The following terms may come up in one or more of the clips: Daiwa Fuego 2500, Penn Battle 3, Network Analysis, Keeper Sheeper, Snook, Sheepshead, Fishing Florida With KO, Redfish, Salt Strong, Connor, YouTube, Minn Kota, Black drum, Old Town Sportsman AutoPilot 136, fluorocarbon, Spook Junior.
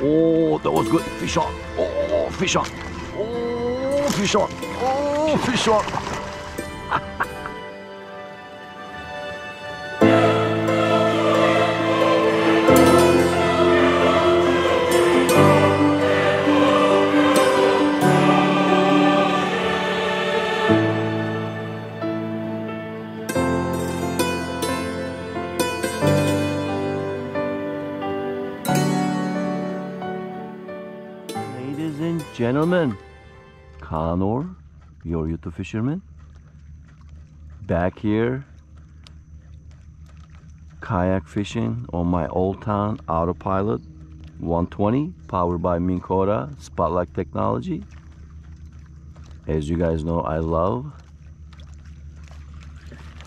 Oh, that was good. Fish on. Oh, fish on. Oh, fish on. Oh, fish on. Ladies and gentlemen, Connor, your YouTube fisherman, back here kayak fishing on my old town autopilot 120, powered by Minn Kota Spotlight technology. As you guys know, I love.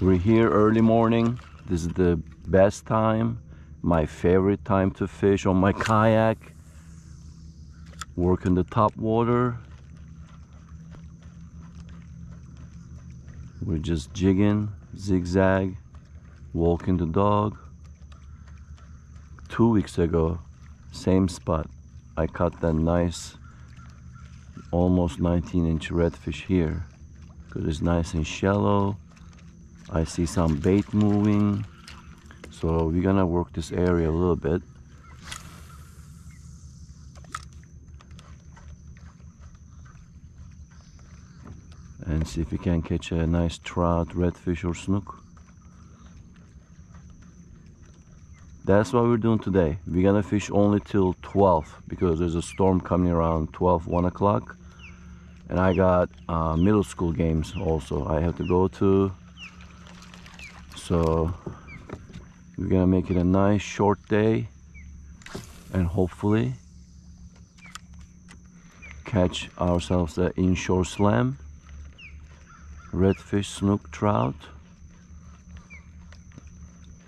We're here early morning. This is the best time, my favorite time to fish on my kayak. Working the top water. We're just jigging, zigzag, walking the dog. 2 weeks ago, same spot, I caught that nice, almost 19-inch redfish here. Because it's nice and shallow. I see some bait moving. So we're gonna work this area a little bit. And see if we can catch a nice trout, redfish, or snook. That's what we're doing today. We're gonna fish only till 12 because there's a storm coming around 12, 1 o'clock. And I got middle school games also I have to go to. So we're gonna make it a nice short day and hopefully catch ourselves an inshore slam. Redfish, snook, trout.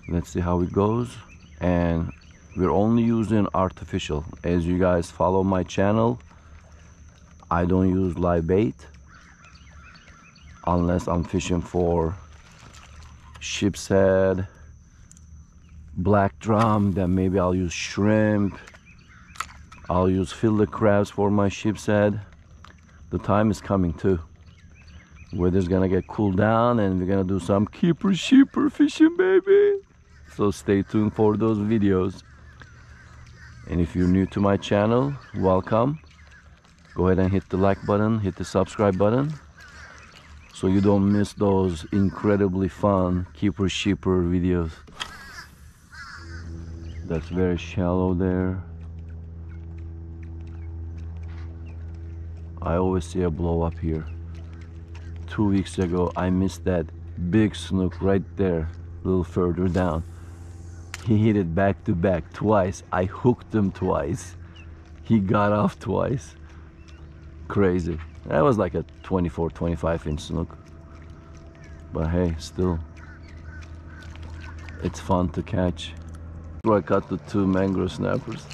Let's see how it goes. And we're only using artificial. As you guys follow my channel, I don't use live bait unless I'm fishing for ship's head, black drum. Then maybe I'll use shrimp, I'll use fillet crabs for my ship's head. The time is coming too. Weather's gonna get cooled down and we're gonna do some keeper sheeper fishing, baby. So stay tuned for those videos. And if you're new to my channel, welcome. Go ahead and hit the like button, hit the subscribe button, so you don't miss those incredibly fun keeper sheeper videos. That's very shallow there. I always see a blow up here. 2 weeks ago, I missed that big snook right there, a little further down. He hit it back to back twice. I hooked him twice. He got off twice. Crazy. That was like a 24, 25-inch snook. But hey, still, it's fun to catch. I caught the two mangrove snappers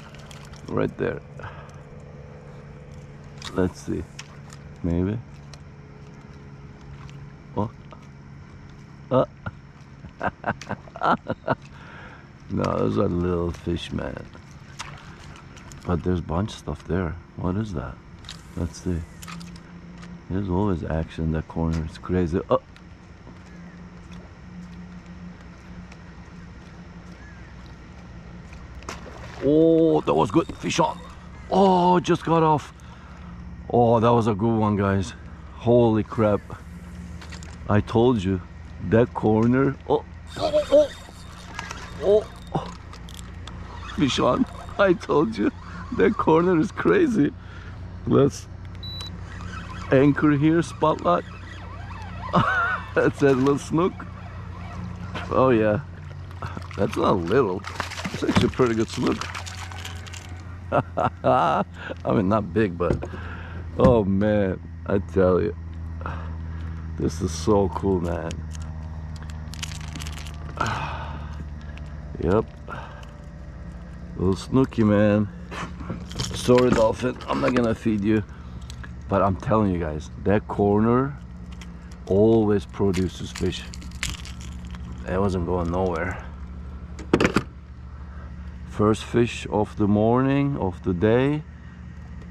right there. Let's see, maybe. No, those are little fish, man. But there's a bunch of stuff there. What is that? Let's see. There's always action in that corner. It's crazy. Oh. Oh, that was good. Fish on. Oh, just got off. Oh, that was a good one, guys. Holy crap. I told you. That corner, oh, oh, oh, oh, fish on. I told you, that corner is crazy. Let's anchor here, spotlight. That's that little snook. Oh yeah, that's not little. It's actually a pretty good snook. I mean, not big, but oh man, I tell you, this is so cool, man. Yep, little snooky, man. Sorry, dolphin, I'm not gonna feed you, but I'm telling you guys, that corner always produces fish. It wasn't going nowhere. First fish of the morning, of the day.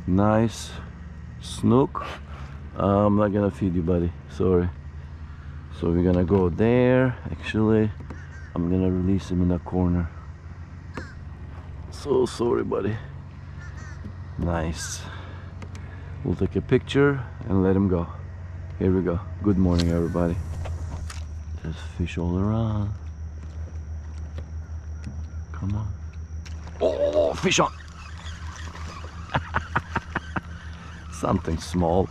Nice snook. I'm not gonna feed you, buddy, sorry. So we're gonna go there. Actually, I'm gonna release him in that corner. So sorry, buddy. Nice. We'll take a picture and let him go. Here we go. Good morning, everybody. There's fish all around. Come on. Oh, fish on! Something small.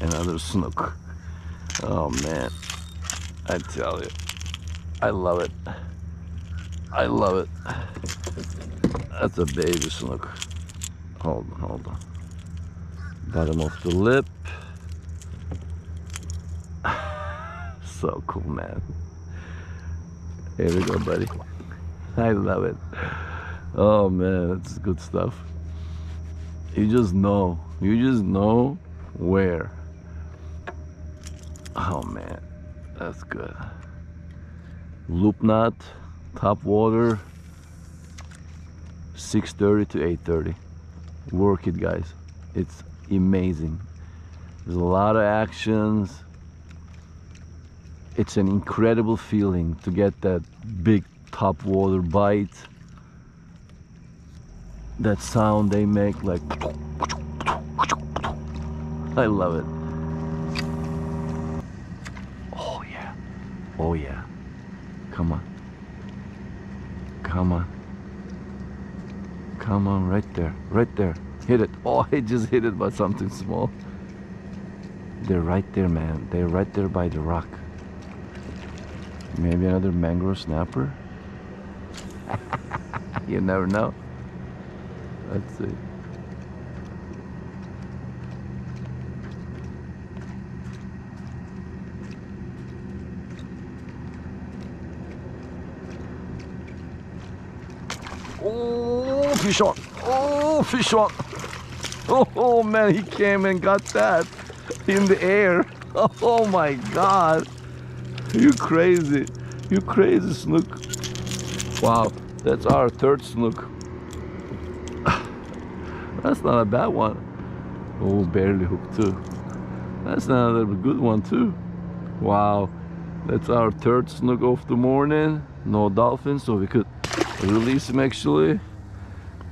Another snook. Oh man, I tell you, I love it. I love it. That's a baby snook. Hold on, hold on. Bottom of the lip. So cool, man. Here we go, buddy. I love it. Oh man, that's good stuff. You just know where. Oh man, that's good. Loop knot, top water, 6:30 to 8:30. Work it, guys. It's amazing. There's a lot of actions. It's an incredible feeling to get that big top water bite. That sound they make, like, I love it. Oh yeah, oh yeah. Come on, come on, come on. Right there, right there. Hit it. Oh, I just hit it by something small. They're right there, man. They're right there by the rock. Maybe another mangrove snapper. You never know. Let's see. Oh, fish on! Oh, fish on! Oh man, he came and got that in the air. Oh my God! You crazy! You crazy snook! Wow, that's our third snook. That's not a bad one. Oh, barely hooked too. That's another good one too. Wow, that's our third snook of the morning. No dolphins, so we could release him actually.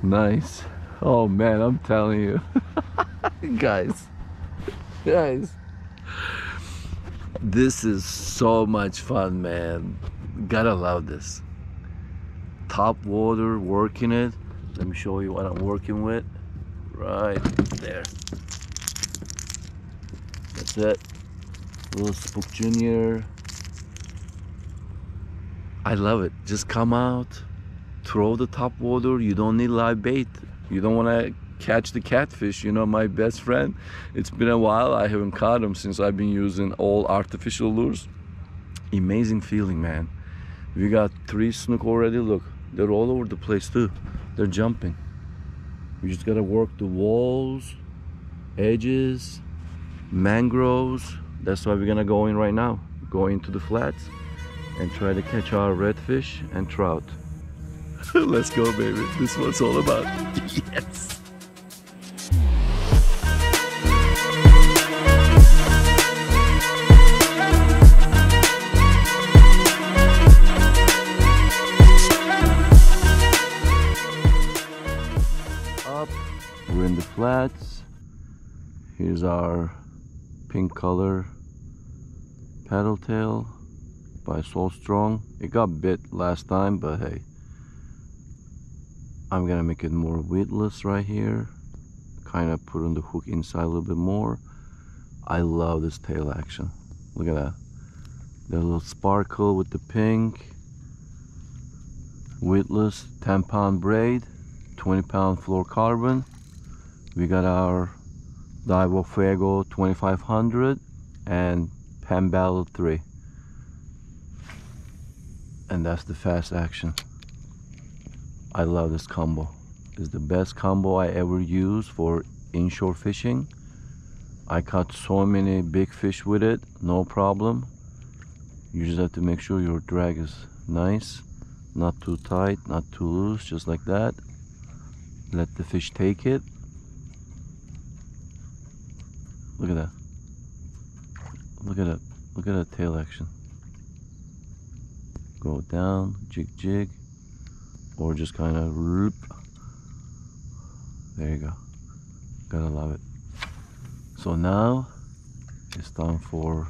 Nice. Oh man, I'm telling you. guys, this is so much fun, man. Gotta love this. Top water, working it. Let me show you what I'm working with. Right there. That's it. Little Spook Junior. I love it. Just come out, throw the top water. You don't need live bait. You don't want to catch the catfish. You know, my best friend. It's been a while. I haven't caught him since I've been using all artificial lures. Amazing feeling, man. We got three snook already. Look, they're all over the place too. They're jumping. You just gotta work the walls, edges, mangroves. That's why we're gonna go in right now. Go into the flats and try to catch our redfish and trout. Let's go, baby. This is what it's all about. Yes. Flats. Here's our pink color paddle tail by Salt Strong. It got bit last time, but hey, I'm gonna make it more weedless right here. Kind of put on the hook inside a little bit more. I love this tail action. Look at that. The little sparkle with the pink. Weedless 10-pound braid, 20-pound fluorocarbon. We got our Daiwa Fuego 2500 and Penn Battle 3. And that's the fast action. I love this combo. It's the best combo I ever used for inshore fishing. I caught so many big fish with it, no problem. You just have to make sure your drag is Nice. Not too tight, not too loose, just like that. Let the fish take it. Look at that. Look at that. Look at that tail action. Go down, jig jig, or just kind of roop. There you go. Gotta love it. So now it's time for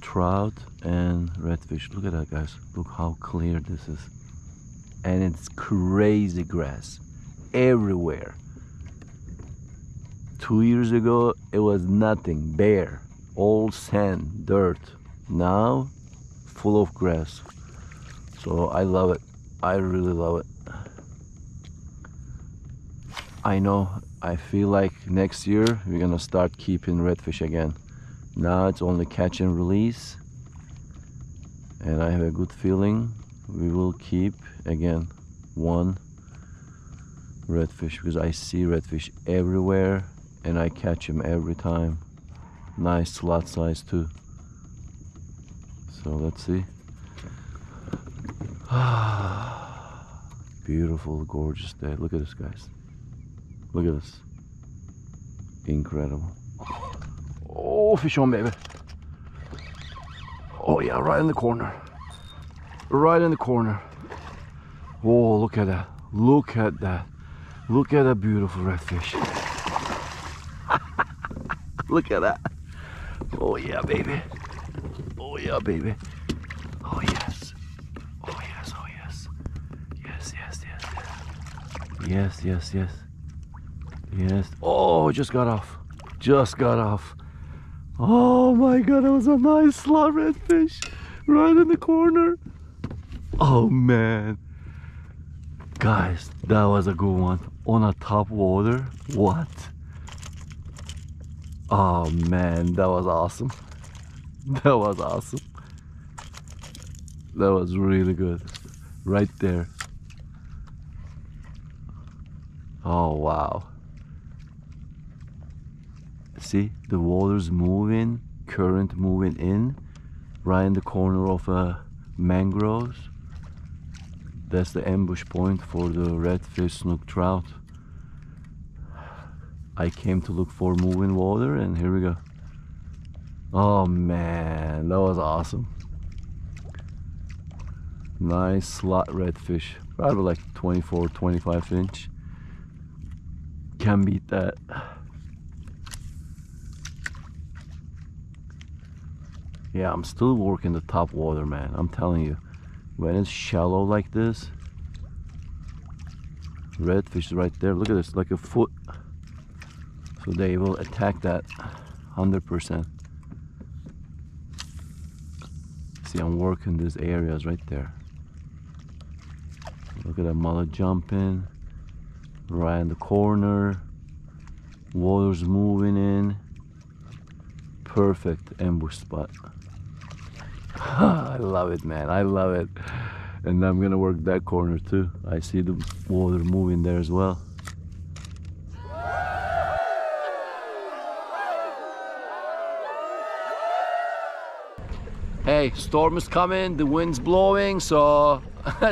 trout and redfish. Look at that, guys. Look how clear this is. And it's crazy grass everywhere. 2 years ago it was nothing, bare, all sand, dirt. Now full of grass. So I love it. I really love it. I know, I feel like next year we're gonna start keeping redfish again. Now it's only catch and release, and I have a good feeling we will keep again one redfish, because I see redfish everywhere and I catch them every time. Nice slot size too. So let's see. Beautiful, gorgeous day. Look at this, guys. Look at this. Incredible. Oh, fish on, baby. Oh yeah, right in the corner. Right in the corner. Oh, look at that. Look at that. Look at that beautiful redfish. Look at that. Oh yeah, baby. Oh yeah, baby. Oh yes. Oh yes, oh yes. Yes, yes, yes, yes. Yes, yes, yes. Yes. Oh, just got off. Just got off. Oh my god, that was a nice slot redfish. Right in the corner. Oh man. Guys, that was a good one. On a top water. What? Oh man, that was awesome. That was awesome. That was really good. Right there. Oh wow. See, the water's moving, current moving in, right in the corner of mangroves. That's the ambush point for the redfish, snook, trout. I came to look for moving water, and here we go. Oh man, that was awesome. Nice slot redfish, probably like 24, 25 inch. Can't beat that. Yeah, I'm still working the top water, man. I'm telling you, when it's shallow like this, redfish right there. Look at this, like a foot. So they will attack that 100%. See, I'm working these areas right there. Look at that mullet jumping, right in the corner. Water's moving in. Perfect ambush spot. I love it, man. I love it. And I'm gonna work that corner too. I see the water moving there as well. Hey, storm is coming, the wind's blowing, so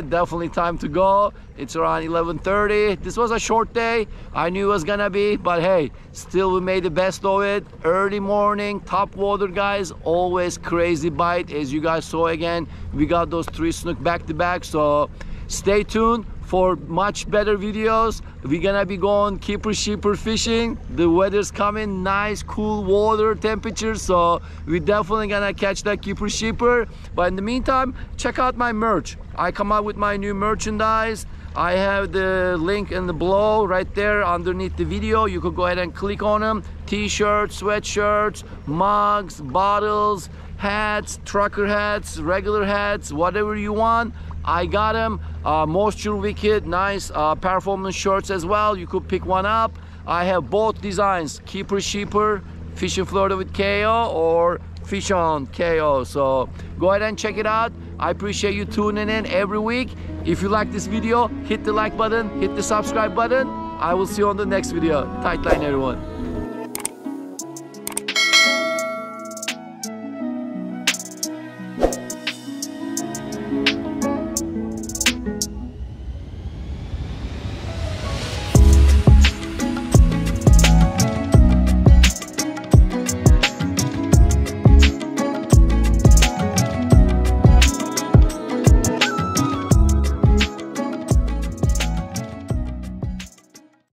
definitely time to go. It's around 11:30. This was a short day. I knew it was gonna be, but hey, still we made the best of it. Early morning, top water, guys, always crazy bite. As you guys saw again, we got those three snook back to back, so stay tuned for much better videos. We're gonna be going keeper sheeper fishing. The weather's coming, nice cool water temperature, so we're definitely gonna catch that keeper sheeper. But in the meantime, check out my merch. I come out with my new merchandise. I have the link in the below right there underneath the video. You could go ahead and click on them. T-shirts, sweatshirts, mugs, bottles, hats, trucker hats, regular hats, whatever you want. I got them. Moisture Wicked, nice performance shirts as well. You could pick one up. I have both designs, Keeper Sheeper, Fishing Florida with KO, or Fish on KO. So go ahead and check it out. I appreciate you tuning in every week. If you like this video, hit the like button, hit the subscribe button. I will see you on the next video. Tight line, everyone.